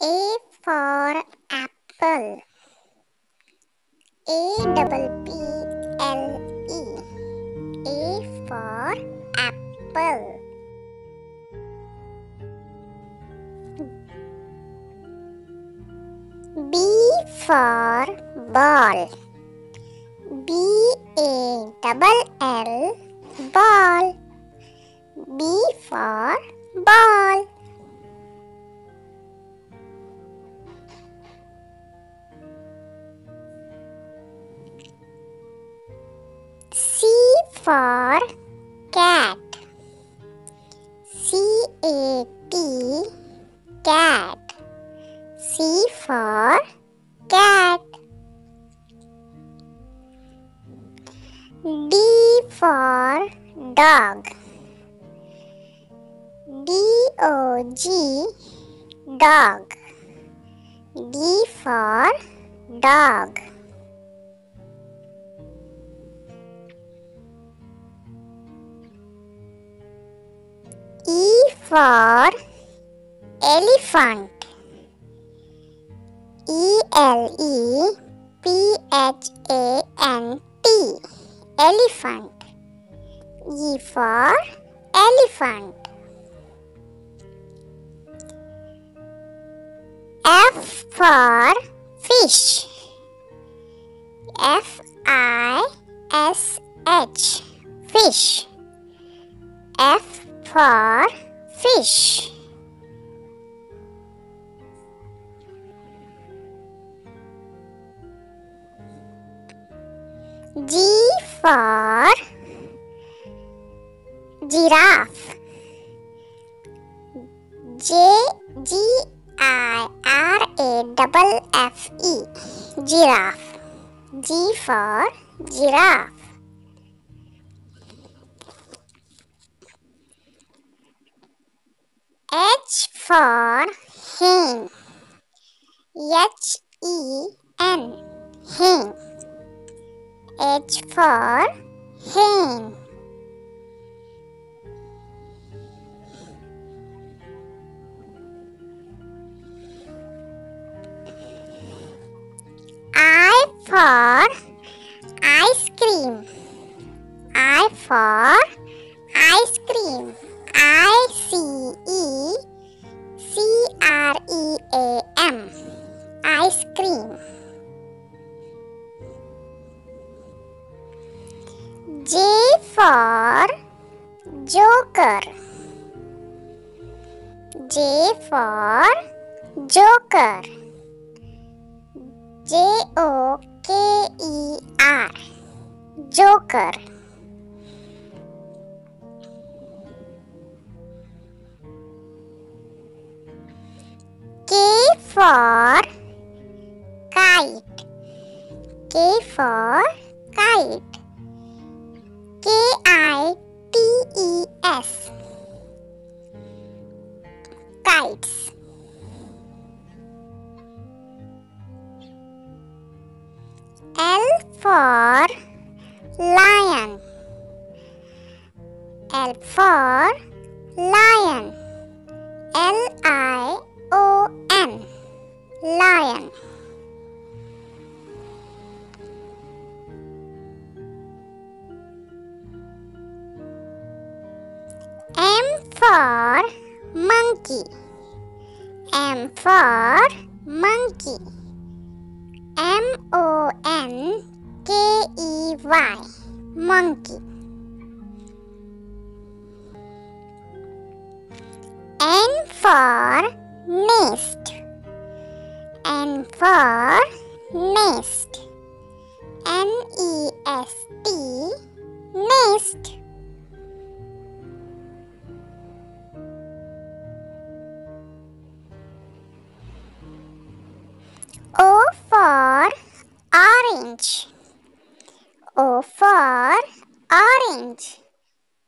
A for apple. A-double-P-L-E. A for apple. B for ball. B-A-double-L, ball. B for ball. C for cat. C-A-T, cat. C for cat. D for dog. D-O-G, dog. D for dog. E for elephant. E-L-E-P-H-A-N-T, elephant. E for elephant. F for fish. F-I-S-H, fish. F for fish. G for giraffe. G-I-R-A-F-F-E, giraffe. G for giraffe. H for hen. H-E-N, hen. H for hen. I for ice cream. I for ice cream. I-C-E-C-R-E-A-M, ice cream. J for joker. J for joker. J-O-K-E-R, joker. K for kite. K for kite. K-I-T-E-S, kites. L for lion. L for lion. L-I-O-N, lion. For monkey. M for monkey. M-O-N-K-E-Y, monkey. N for nest. N for nest. N-E-S-T, nest. O for orange. O for orange.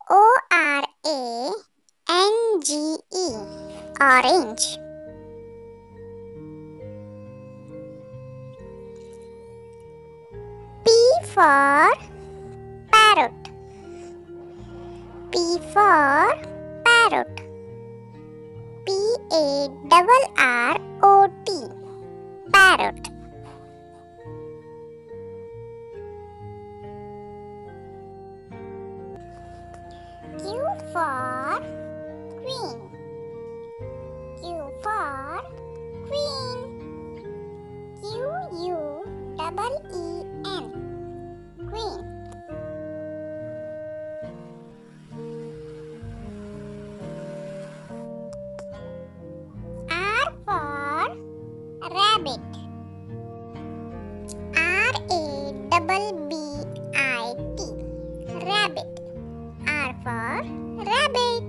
O-R-A-N-G-E, orange. P for parrot. P for parrot. P-A-R-R-O-T. RROT, parrot. Q for queen, Q for queen. Q-U-E-E-N, queen. Rabbit, R-A-B-B-I-T, rabbit. R for rabbit.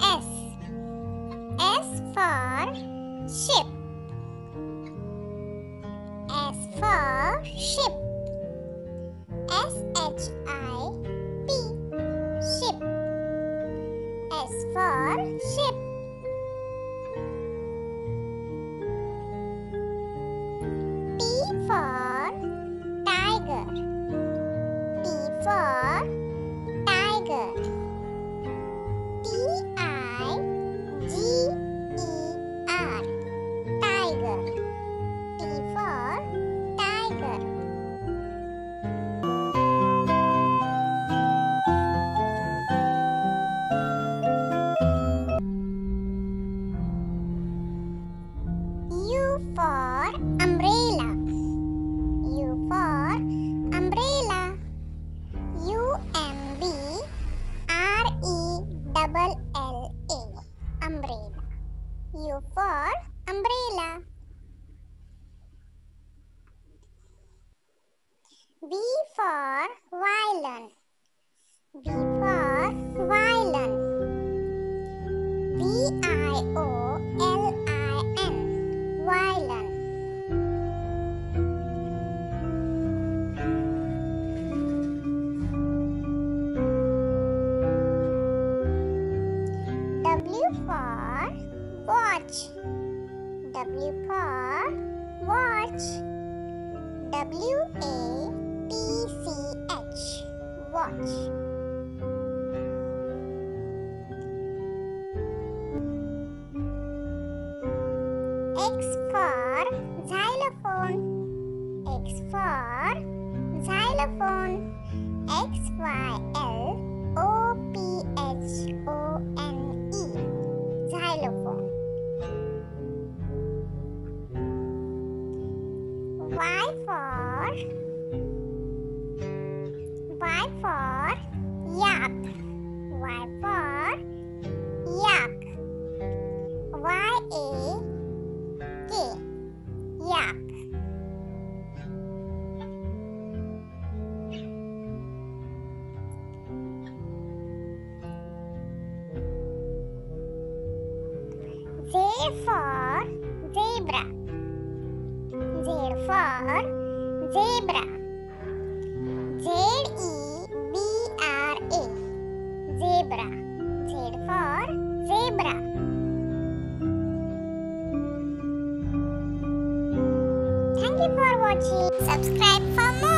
S, S for ship, S for ship. S-H-I-P, ship. S for ship. T for tiger, T for tiger. T-I-G-E-R, tiger. T for tiger. Umbrella, U for umbrella. U-M-B-R-E-L-L-A, umbrella. U for umbrella. V for violin, V for violin. V-I-O-L-I-N, violin. W for watch, W-A-T-C-H, watch. X for xylophone, X for xylophone. X-Y-L-O-P-H-O-N-E, xylophone. Y for yak, Y for yak. Y-A-K, yak. Z for zebra, Z for zebra. Z-E-B-R-A, zebra. Z for zebra. Thank you for watching. Subscribe for more.